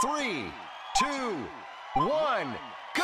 3, 2, 1, go!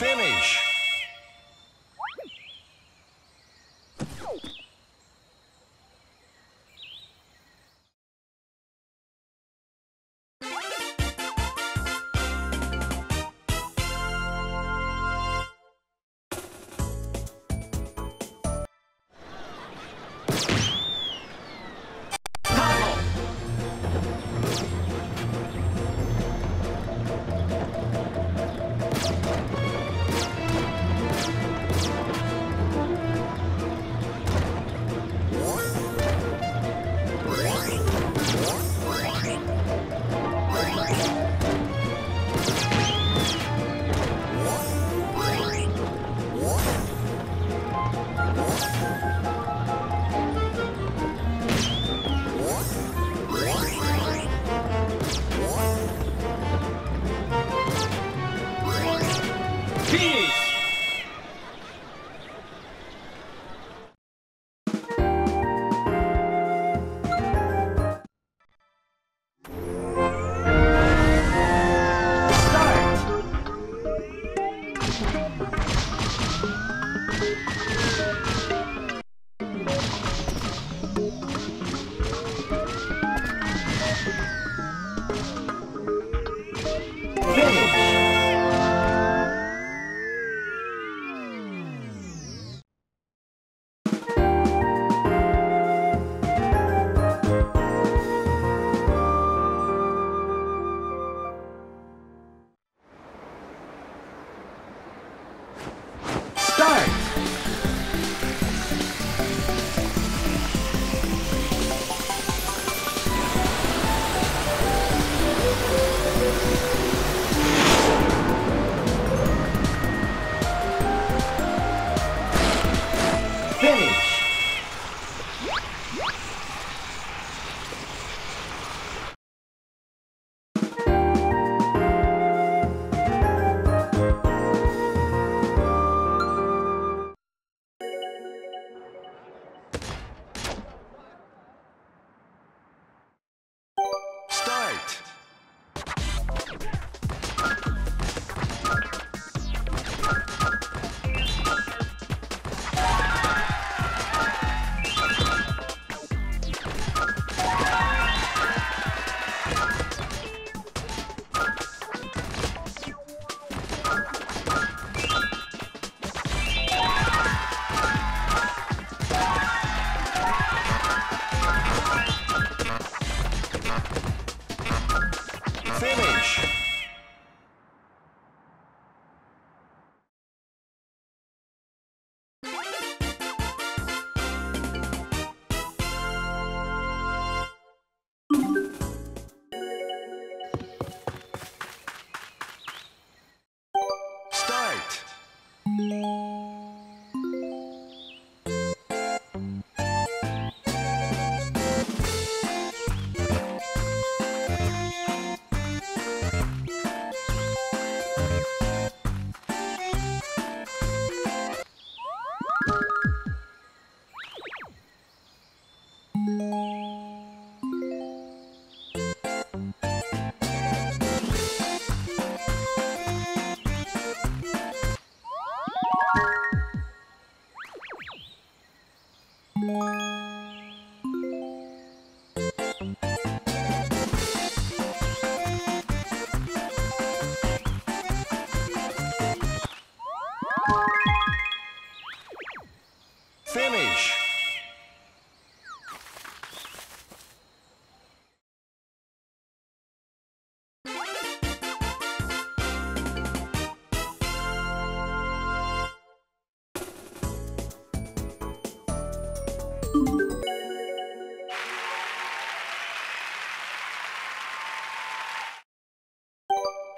finish.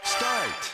Start!